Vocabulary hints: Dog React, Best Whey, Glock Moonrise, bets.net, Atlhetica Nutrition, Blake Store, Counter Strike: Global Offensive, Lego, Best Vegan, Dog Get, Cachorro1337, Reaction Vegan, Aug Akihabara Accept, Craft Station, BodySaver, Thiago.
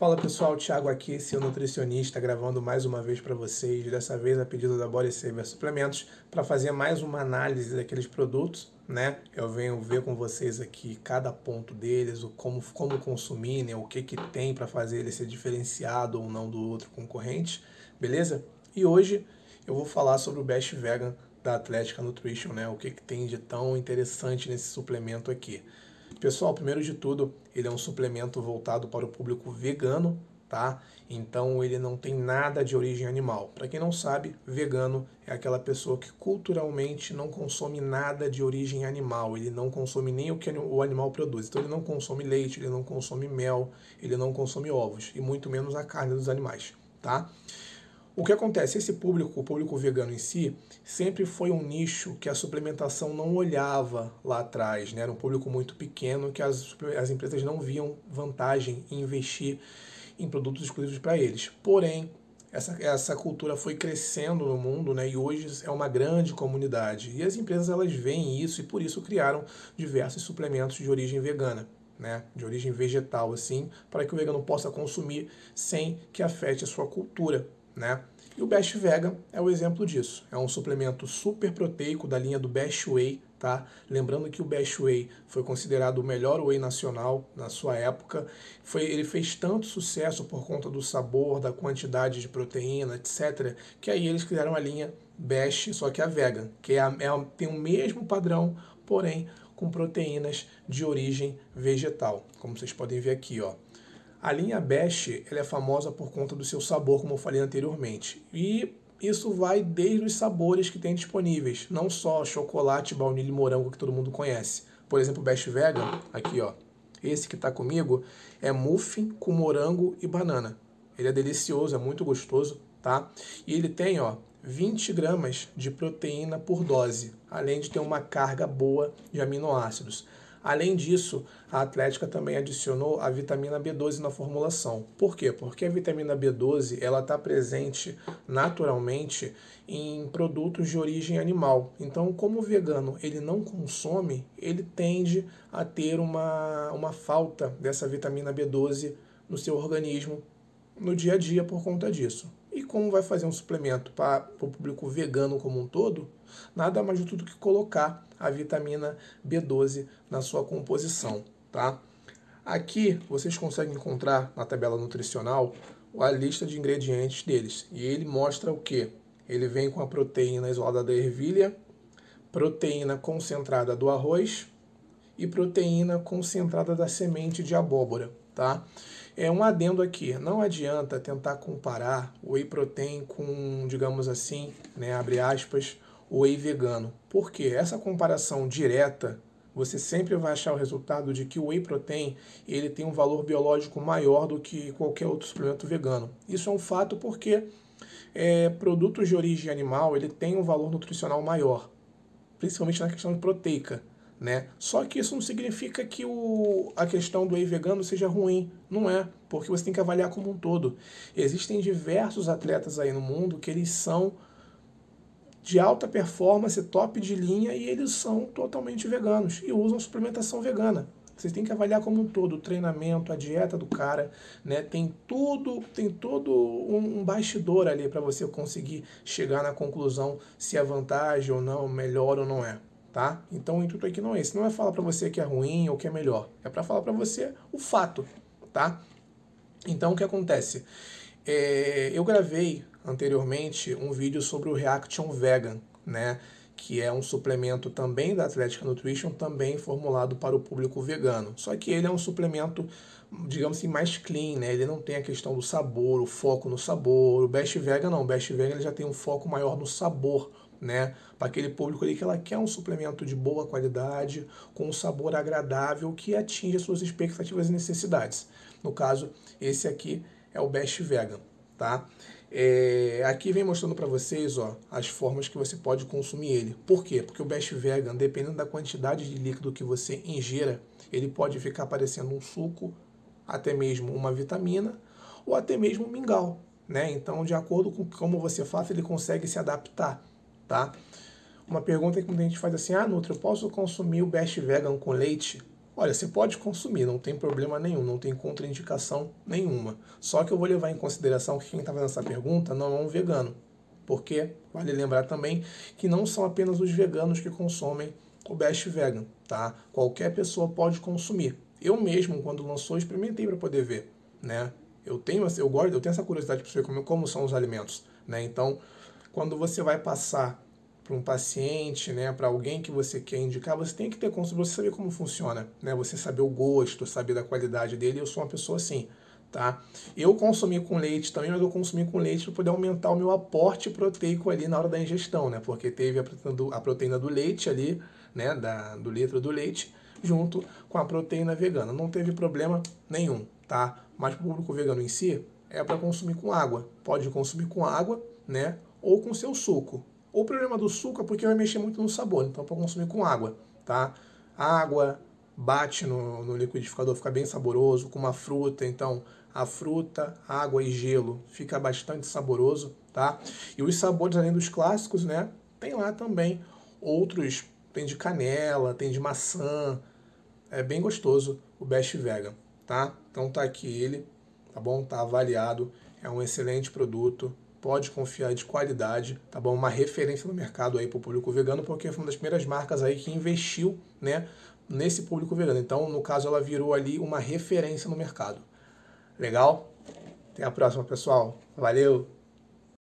Fala pessoal, Thiago aqui, seu nutricionista, gravando mais uma vez para vocês, dessa vez a pedido da BodySaver Suplementos, para fazer mais uma análise daqueles produtos, né? Eu venho ver com vocês aqui cada ponto deles, como consumir, né? O que tem para fazer ele ser diferenciado ou não do outro concorrente, beleza? E hoje eu vou falar sobre o Best Vegan da Atlhetica Nutrition, né? O que tem de tão interessante nesse suplemento aqui. Pessoal, primeiro de tudo, ele é um suplemento voltado para o público vegano, tá? Então ele não tem nada de origem animal. Para quem não sabe, vegano é aquela pessoa que culturalmente não consome nada de origem animal. Ele não consome nem o que o animal produz. Então ele não consome leite, ele não consome mel, ele não consome ovos e muito menos a carne dos animais, tá? O que acontece? Esse público, o público vegano em si, sempre foi um nicho que a suplementação não olhava lá atrás, né? Era um público muito pequeno que as empresas não viam vantagem em investir em produtos exclusivos para eles. Porém, essa cultura foi crescendo no mundo, né? E hoje é uma grande comunidade. E as empresas elas veem isso e por isso criaram diversos suplementos de origem vegana. Né, de origem vegetal, assim, para que o vegano possa consumir sem que afete a sua cultura, né? E o Best Vegan é o exemplo disso. É um suplemento super proteico da linha do Best Whey, tá? Lembrando que o Best Whey foi considerado o melhor whey nacional na sua época. Ele fez tanto sucesso por conta do sabor, da quantidade de proteína, etc., que aí eles criaram a linha Best, só que a Vegan, que tem o mesmo padrão, porém com proteínas de origem vegetal, como vocês podem ver aqui, ó. A linha Best, ela é famosa por conta do seu sabor, como eu falei anteriormente, e isso vai desde os sabores que tem disponíveis, não só chocolate, baunilha e morango que todo mundo conhece. Por exemplo, o Best Vegan, aqui, ó, esse que tá comigo, é muffin com morango e banana. Ele é delicioso, é muito gostoso, tá? E ele tem, ó, 20 gramas de proteína por dose, além de ter uma carga boa de aminoácidos. Além disso, a Atlhetica também adicionou a vitamina B12 na formulação. Por quê? Porque a vitamina B12 ela está presente naturalmente em produtos de origem animal. Então, como o vegano ele não consome, ele tende a ter uma falta dessa vitamina B12 no seu organismo no dia a dia por conta disso. E como vai fazer um suplemento para o público vegano como um todo? Nada mais de tudo que colocar a vitamina B12 na sua composição, tá? Aqui vocês conseguem encontrar na tabela nutricional a lista de ingredientes deles. E ele mostra o que? Ele vem com a proteína isolada da ervilha, proteína concentrada do arroz e proteína concentrada da semente de abóbora, tá? É um adendo aqui, não adianta tentar comparar o whey protein com, digamos assim, né, abre aspas, o whey vegano. Por quê? Essa comparação direta, você sempre vai achar o resultado de que o whey protein ele tem um valor biológico maior do que qualquer outro suplemento vegano. Isso é um fato porque produtos de origem animal ele tem um valor nutricional maior, principalmente na questão proteica. Né? Só que isso não significa que a questão do whey vegano seja ruim, não é, porque você tem que avaliar como um todo. Existem diversos atletas aí no mundo que eles são de alta performance, top de linha, e eles são totalmente veganos e usam suplementação vegana. Vocês têm que avaliar como um todo, o treinamento, a dieta do cara, né? Tem todo um bastidor ali para você conseguir chegar na conclusão se é vantagem ou não, melhor ou não é. Tá? Então o intuito aqui não é esse, não é falar para você que é ruim ou que é melhor, é para falar para você o fato, tá? Então o que acontece? Eu gravei anteriormente um vídeo sobre o Reaction Vegan, né? Que é um suplemento também da Atlhetica Nutrition, também formulado para o público vegano. Só que ele é um suplemento, digamos assim, mais clean, né? Ele não tem a questão do sabor, o foco no sabor. O Best Vegan não, o Best Vegan ele já tem um foco maior no sabor, né? Para aquele público ali que ela quer um suplemento de boa qualidade, com um sabor agradável que atinge as suas expectativas e necessidades. No caso, esse aqui é o Best Vegan, tá? Aqui vem mostrando para vocês, ó, as formas que você pode consumir ele. Por quê? Porque o Best Vegan, dependendo da quantidade de líquido que você ingera, ele pode ficar parecendo um suco, até mesmo uma vitamina, ou até mesmo um mingau, né? Então, de acordo com como você faça, ele consegue se adaptar. Tá? Uma pergunta que muita gente faz assim, ah, Nutri, eu posso consumir o Best Vegan com leite? Olha, você pode consumir, não tem problema nenhum, não tem contraindicação nenhuma. Só que eu vou levar em consideração que quem está fazendo essa pergunta não é um vegano. Porque vale lembrar também que não são apenas os veganos que consomem o Best Vegan, tá? Qualquer pessoa pode consumir. Eu mesmo, quando lançou, experimentei para poder ver, né? Eu tenho essa curiosidade para saber como são os alimentos, né? Então, quando você vai passar para um paciente, né, para alguém que você quer indicar, você tem que ter consciência, você saber como funciona, né? Você saber o gosto, saber da qualidade dele. Eu sou uma pessoa assim, tá? Eu consumi com leite também, mas eu consumi com leite para poder aumentar o meu aporte proteico ali na hora da ingestão, né? Porque teve a proteína do leite ali, né, do litro do leite, junto com a proteína vegana. Não teve problema nenhum, tá? Mas para o público vegano em si, é para consumir com água. Pode consumir com água, né? Ou com seu suco. O problema do suco é porque vai mexer muito no sabor, então é para consumir com água, tá? Água bate no liquidificador, fica bem saboroso, com uma fruta, então a fruta, água e gelo fica bastante saboroso, tá? E os sabores, além dos clássicos, né? Tem lá também outros, tem de canela, tem de maçã, é bem gostoso o Best Vegan, tá? Então tá aqui ele, tá bom? Tá avaliado, é um excelente produto, pode confiar, de qualidade, tá bom? Uma referência no mercado aí para o público vegano, porque foi uma das primeiras marcas aí que investiu, né, nesse público vegano. Então, no caso, ela virou ali uma referência no mercado. Legal? Até a próxima, pessoal. Valeu!